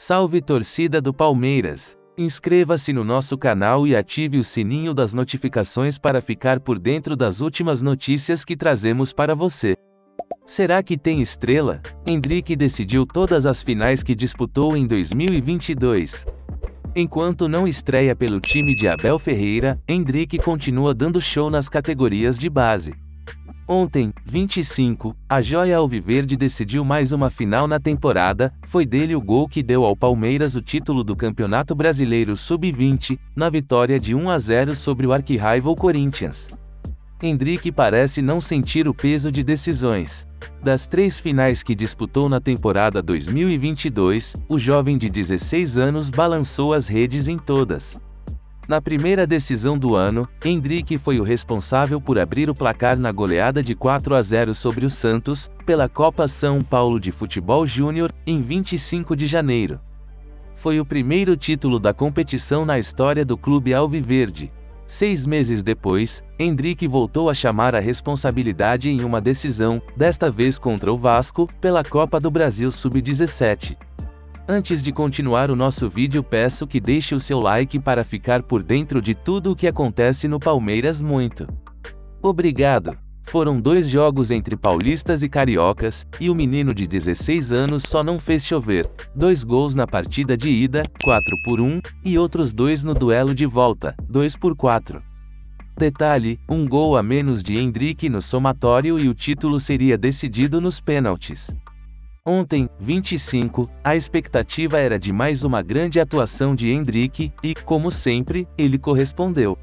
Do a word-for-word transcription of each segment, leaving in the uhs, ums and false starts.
Salve torcida do Palmeiras! Inscreva-se no nosso canal e ative o sininho das notificações para ficar por dentro das últimas notícias que trazemos para você. Será que tem estrela? Endrick decidiu todas as finais que disputou em dois mil e vinte e dois. Enquanto não estreia pelo time de Abel Ferreira, Endrick continua dando show nas categorias de base. Ontem, vinte e cinco, a joia alviverde decidiu mais uma final na temporada, foi dele o gol que deu ao Palmeiras o título do Campeonato Brasileiro sub vinte, na vitória de um a zero sobre o arquirrival Corinthians. Endrick parece não sentir o peso de decisões. Das três finais que disputou na temporada dois mil e vinte e dois, o jovem de dezesseis anos balançou as redes em todas. Na primeira decisão do ano, Endrick foi o responsável por abrir o placar na goleada de quatro a zero sobre o Santos, pela Copa São Paulo de Futebol Júnior, em vinte e cinco de janeiro. Foi o primeiro título da competição na história do clube alviverde. Seis meses depois, Endrick voltou a chamar a responsabilidade em uma decisão, desta vez contra o Vasco, pela Copa do Brasil sub dezessete. Antes de continuar o nosso vídeo, peço que deixe o seu like para ficar por dentro de tudo o que acontece no Palmeiras. Muito obrigado! Foram dois jogos entre paulistas e cariocas, e o menino de dezesseis anos só não fez chover. Dois gols na partida de ida, quatro por um, e outros dois no duelo de volta, dois por quatro. Detalhe, um gol a menos de Endrick no somatório e o título seria decidido nos pênaltis. Ontem, vinte e cinco, a expectativa era de mais uma grande atuação de Endrick, e, como sempre, ele correspondeu.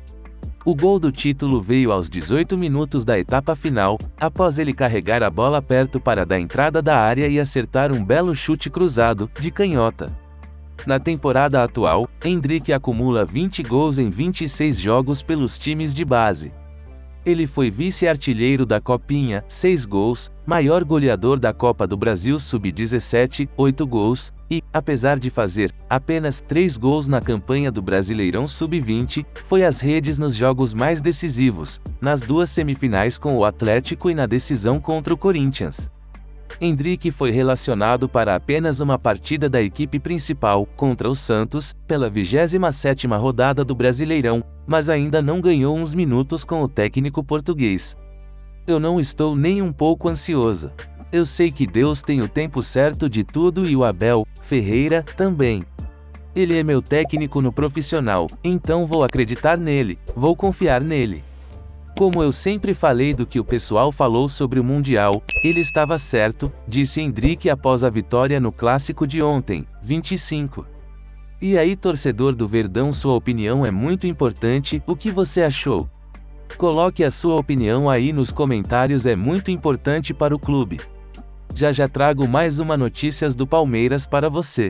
O gol do título veio aos dezoito minutos da etapa final, após ele carregar a bola perto para da entrada da área e acertar um belo chute cruzado, de canhota. Na temporada atual, Endrick acumula vinte gols em vinte e seis jogos pelos times de base. Ele foi vice-artilheiro da Copinha, seis gols, maior goleador da Copa do Brasil sub dezessete, oito gols, e, apesar de fazer apenas três gols na campanha do Brasileirão sub vinte, foi às redes nos jogos mais decisivos, nas duas semifinais com o Atlético e na decisão contra o Corinthians. Endrick foi relacionado para apenas uma partida da equipe principal, contra o Santos, pela vigésima sétima rodada do Brasileirão, mas ainda não ganhou uns minutos com o técnico português. Eu não estou nem um pouco ansioso. Eu sei que Deus tem o tempo certo de tudo e o Abel Ferreira também. Ele é meu técnico no profissional, então vou acreditar nele, vou confiar nele. Como eu sempre falei do que o pessoal falou sobre o Mundial, ele estava certo, disse Endrick após a vitória no clássico de ontem, vinte e cinco. E aí, torcedor do Verdão, sua opinião é muito importante, o que você achou? Coloque a sua opinião aí nos comentários, é muito importante para o clube. Já já trago mais uma notícias do Palmeiras para você.